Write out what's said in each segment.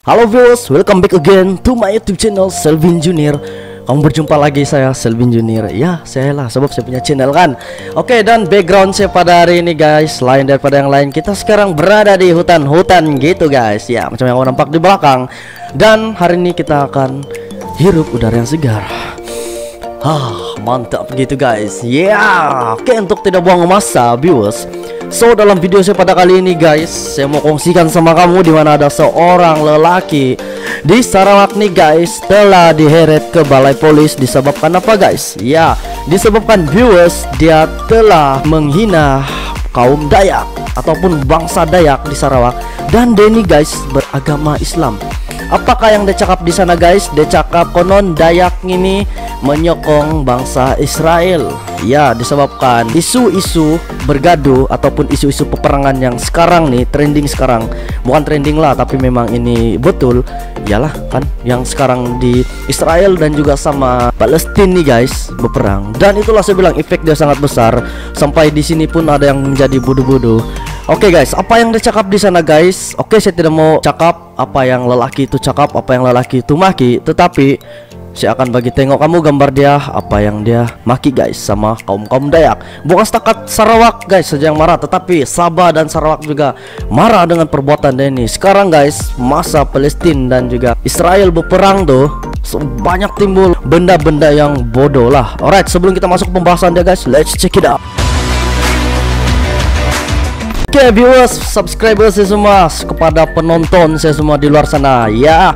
Halo viewers, welcome back again to my YouTube channel Sylveen Junir. Kamu berjumpa lagi saya Sylveen Junir. Ya, saya lah sebab saya punya channel kan. Oke, dan background saya pada hari ini guys, lain daripada yang lain. Kita sekarang berada di hutan-hutan gitu guys. Ya, macam yang kamu nampak di belakang. Dan hari ini kita akan hirup udara yang segar. Ah, mantap gitu guys. Ya, yeah. Oke, untuk tidak buang masa viewers, so dalam video saya pada kali ini guys, saya mau kongsikan sama kamu dimana ada seorang lelaki di Sarawak nih guys telah diheret ke balai polis. Disebabkan apa guys? Ya, disebabkan viewers, dia telah menghina kaum Dayak ataupun bangsa Dayak di Sarawak. Dan dia nih guys beragama Islam. Apakah yang dia cakap di sana guys? Dia cakap konon Dayak ini menyokong bangsa Israel. Ya, disebabkan isu-isu bergaduh ataupun isu-isu peperangan yang sekarang nih trending sekarang. Bukan trending lah, tapi memang ini betul. Iyalah kan, yang sekarang di Israel dan juga sama Palestina nih guys berperang. Dan itulah saya bilang efek dia sangat besar. Sampai di sini pun ada yang menjadi bodoh-bodoh. Oke guys, apa yang dia cakap di sana guys? Oke, saya tidak mau cakap apa yang lelaki itu cakap, apa yang lelaki itu maki, tetapi saya akan bagi tengok kamu gambar dia, apa yang dia maki guys sama kaum-kaum Dayak. Bukan setakat Sarawak guys saja yang marah, tetapi Sabah dan Sarawak juga marah dengan perbuatan dia ini. Sekarang guys, masa Palestina dan juga Israel berperang tuh, banyak timbul benda-benda yang bodoh lah. Alright, sebelum kita masuk ke pembahasan dia guys, let's check it out. Oke viewers, subscriber saya semua, kepada penonton saya semua di luar sana ya.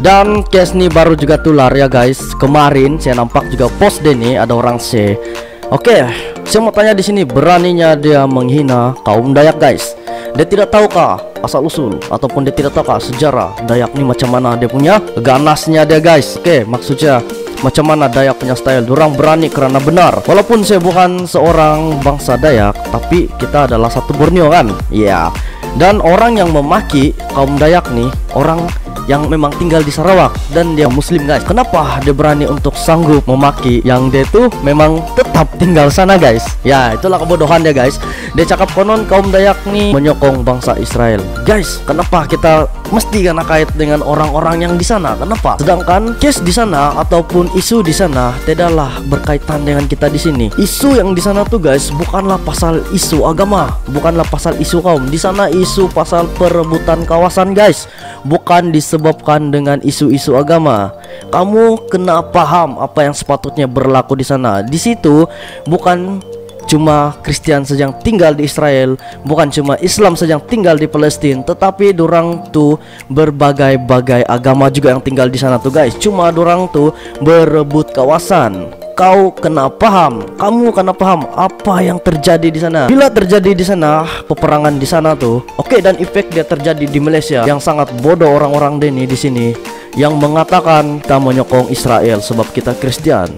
Dan case nih baru juga tular ya guys. Kemarin saya nampak juga post deh nih ada orang share. Oke, saya mau tanya di sini, beraninya dia menghina kaum Dayak guys. Dia tidak tahukah asal usul ataupun dia tidak tahukah sejarah Dayak nih macam mana dia punya ganasnya dia guys. Oke, maksudnya macam mana Dayak punya style. Orang berani karena benar. Walaupun saya bukan seorang bangsa Dayak, tapi kita adalah satu Borneo kan. Iya. Dan orang yang memaki kaum Dayak nih, orang yang memang tinggal di Sarawak dan dia muslim guys. Kenapa dia berani untuk sanggup memaki yang dia tuh memang tetap tinggal sana guys. Ya, itulah kebodohan dia guys. Dia cakap konon kaum Dayak nih menyokong bangsa Israel. Guys, kenapa kita mesti karena kait dengan orang-orang yang di sana? Kenapa? Sedangkan case di sana ataupun isu di sana tidaklah berkaitan dengan kita di sini. Isu yang di sana tuh guys bukanlah pasal isu agama, bukanlah pasal isu kaum. Di sana isu pasal perebutan kawasan guys, bukan disebabkan dengan isu-isu agama. Kamu kena paham apa yang sepatutnya berlaku di sana. Di situ bukan cuma Kristian saja yang tinggal di Israel, bukan cuma Islam saja yang tinggal di Palestina, tetapi dorang tuh berbagai-bagai agama juga yang tinggal di sana tuh guys. Cuma dorang tuh berebut kawasan. Kau kena paham, kamu kena paham apa yang terjadi di sana. Bila terjadi di sana peperangan di sana tuh, oke, dan efek dia terjadi di Malaysia yang sangat bodoh orang-orang Deni di sini yang mengatakan kita menyokong Israel sebab kita Kristian.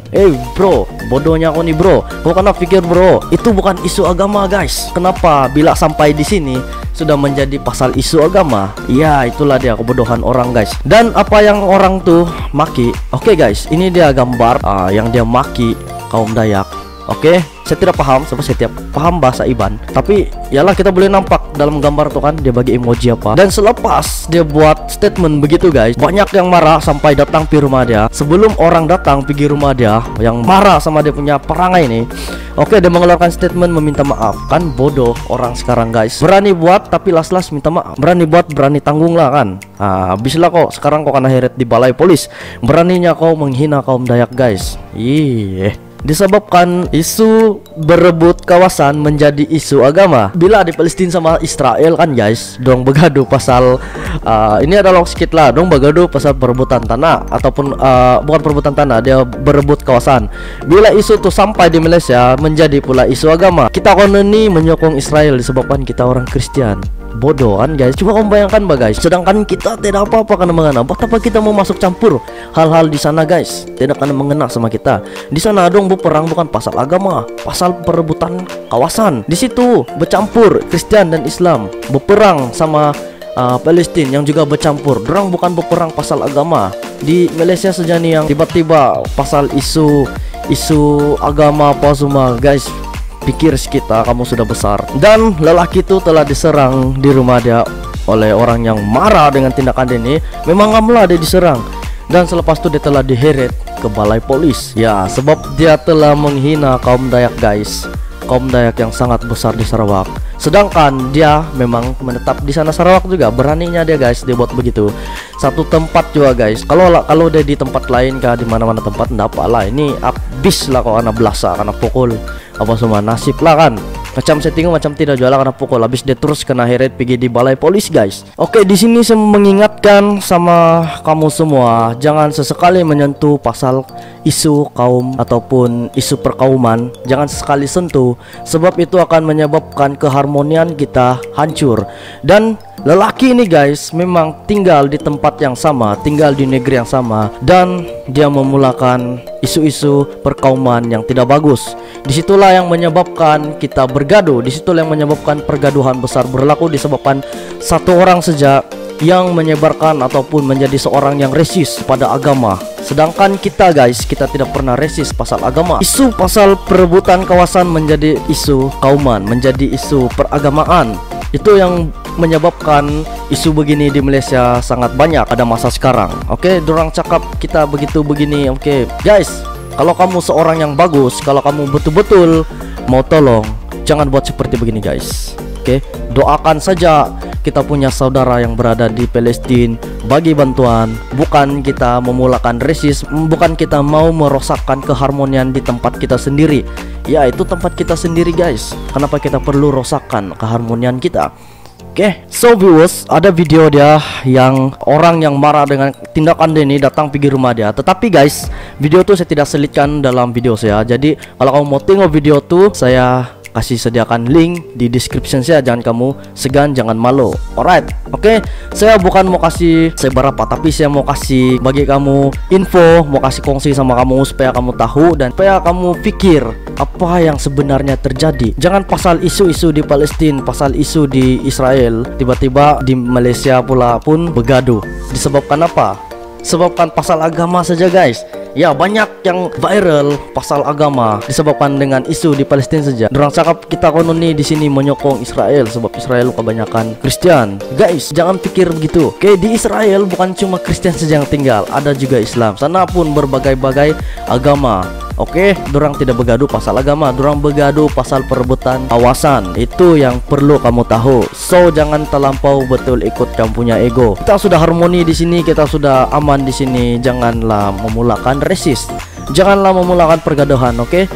Bro, bodohnya aku nih bro. Kau kena pikir bro, itu bukan isu agama guys. Kenapa bila sampai di sini sudah menjadi pasal isu agama? Ya, itulah dia kebodohan orang guys. Dan apa yang orang tuh maki? Oke guys, ini dia gambar yang dia maki kaum Dayak. Oke, saya tidak paham sebab saya tidak paham bahasa Iban, tapi yalah kita boleh nampak dalam gambar tuh kan dia bagi emoji apa. Dan selepas dia buat statement begitu guys, banyak yang marah sampai datang pi rumah dia. Sebelum orang datang pergi rumah dia yang marah sama dia punya perangai ini, oke, dia mengeluarkan statement meminta maaf. Kan bodoh orang sekarang guys, berani buat tapi las-las minta maaf. Berani buat berani tanggung lah kan. Habislah kok sekarang kok kena heret di balai polis. Beraninya kau menghina kaum Dayak guys. Iya, disebabkan isu berebut kawasan menjadi isu agama. Bila di Palestina sama Israel kan guys, dong bergaduh pasal ini ada long sedikit lah, dong bergaduh pasal perebutan tanah ataupun bukan perebutan tanah, dia berebut kawasan. Bila isu tuh sampai di Malaysia menjadi pula isu agama. Kita konon ini menyokong Israel disebabkan kita orang Kristian. Bodoh kan guys, coba kamu bayangkan bah guys. Sedangkan kita tidak apa-apa kena mengena. Betapa kita mau masuk campur hal-hal di sana guys, tidak kena mengena sama kita. Di sana dong berperang bukan pasal agama, pasal perebutan kawasan. Di situ bercampur Kristian dan Islam, berperang sama Palestina yang juga bercampur. Dorang bukan berperang pasal agama. Di Malaysia saja nih yang tiba-tiba pasal isu agama apa semua guys. Pikir kita kamu sudah besar. Dan lelaki itu telah diserang di rumah dia oleh orang yang marah dengan tindakan ini, memang Amla dia diserang dan selepas itu dia telah diheret ke balai polis ya, sebab dia telah menghina kaum Dayak guys, kaum Dayak yang sangat besar di Sarawak. Sedangkan dia memang menetap di sana Sarawak juga, beraninya dia guys, dia buat begitu. Satu tempat juga guys, kalau dia di tempat lain kah, di mana-mana tempat ndak apalah, ini abis lah kalau anak belasa karena pukul apa semua, nasib lah kan. Macam settingan macam tidak jualan karena pukul, habis dia terus kena heret pergi di balai polis guys. Oke, di sini saya mengingatkan sama kamu semua, jangan sesekali menyentuh pasal isu kaum ataupun isu perkauman, jangan sesekali sentuh, sebab itu akan menyebabkan keharmonian kita hancur. Dan lelaki ini guys memang tinggal di tempat yang sama, tinggal di negeri yang sama, dan dia memulakan isu-isu perkauman yang tidak bagus. Disitulah yang menyebabkan kita bergaduh, disitulah yang menyebabkan pergaduhan besar berlaku, disebabkan satu orang saja yang menyebarkan ataupun menjadi seorang yang resist pada agama. Sedangkan kita guys, kita tidak pernah resist pasal agama. Isu pasal perebutan kawasan menjadi isu kauman, menjadi isu peragamaan. Itu yang menyebabkan isu begini di Malaysia sangat banyak pada masa sekarang. Oke, dorang cakap kita begitu begini. Oke guys, kalau kamu seorang yang bagus, kalau kamu betul-betul mau tolong, jangan buat seperti begini guys. Oke, doakan saja kita punya saudara yang berada di Palestina, bagi bantuan, bukan kita memulakan resist, bukan kita mau merosakkan keharmonian di tempat kita sendiri. Ya, itu tempat kita sendiri guys, kenapa kita perlu rosakkan keharmonian kita? Oke, so viewers, ada video dia yang orang yang marah dengan tindakan dia ini datang pergi rumah dia. Tetapi guys, video itu saya tidak selitkan dalam video saya. Jadi kalau kamu mau tengok video itu, saya kasih sediakan link di description saya. Jangan kamu segan, jangan malu. Alright, oke. Saya bukan mau kasih seberapa, tapi saya mau kasih bagi kamu info, mau kasih kongsi sama kamu supaya kamu tahu dan supaya kamu pikir apa yang sebenarnya terjadi. Jangan pasal isu-isu di Palestina, pasal isu di Israel, tiba-tiba di Malaysia pula pun begaduh. Disebabkan apa? Sebabkan pasal agama saja guys. Ya, banyak yang viral pasal agama disebabkan dengan isu di Palestina saja. Orang cakap kita konon nih di sini menyokong Israel sebab Israel kebanyakan Kristen. Guys, jangan pikir begitu. Oke, di Israel bukan cuma Kristen saja yang tinggal, ada juga Islam. Sana pun berbagai-bagai agama. Oke, dorang tidak bergaduh pasal agama, dorang bergaduh pasal perebutan kawasan. Itu yang perlu kamu tahu. So, jangan terlampau betul ikut kamu punya ego. Kita sudah harmoni di sini, kita sudah aman di sini. Janganlah memulakan resist, janganlah memulakan pergaduhan. Oke,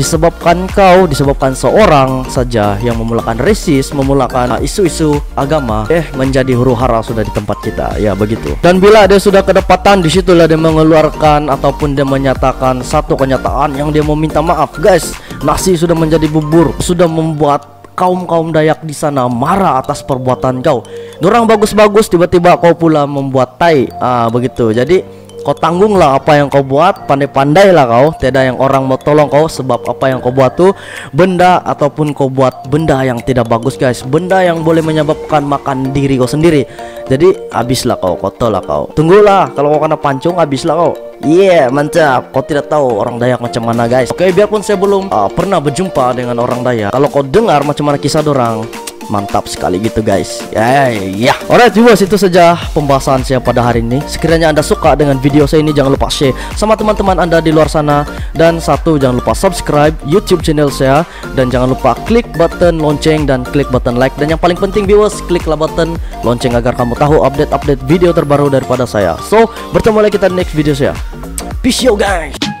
disebabkan kau, disebabkan seorang saja yang memulakan resist, memulakan isu-isu agama, menjadi huru hara sudah di tempat kita. Ya begitu. Dan bila dia sudah kedapatan, disitulah dia mengeluarkan ataupun dia menyatakan satu kenyataan yang dia mau minta maaf. Guys, nasi sudah menjadi bubur, sudah membuat kaum-kaum Dayak di sana marah atas perbuatan kau. Orang bagus-bagus, tiba-tiba kau pula membuat tai. Begitu. Jadi kau tanggunglah apa yang kau buat, pandai-pandailah kau. Tidak yang orang mau tolong kau, sebab apa yang kau buat tuh benda ataupun kau buat benda yang tidak bagus guys, benda yang boleh menyebabkan makan diri kau sendiri. Jadi habislah kau, kotorlah kau. Tunggulah kalau kau kena pancung, habislah kau. Yeah, mantap. Kau tidak tahu orang Dayak macam mana guys. Oke, biarpun saya belum pernah berjumpa dengan orang Dayak, kalau kau dengar macam mana kisah dorang, mantap sekali gitu guys. Ya. Alright viewers, itu saja pembahasan saya pada hari ini. Sekiranya Anda suka dengan video saya ini, jangan lupa share sama teman-teman Anda di luar sana. Dan satu, jangan lupa subscribe YouTube channel saya, dan jangan lupa klik button lonceng dan klik button like. Dan yang paling penting viewers, kliklah button lonceng agar kamu tahu update-update video terbaru daripada saya. So, bertemu lagi kita di next video saya. Peace yo guys.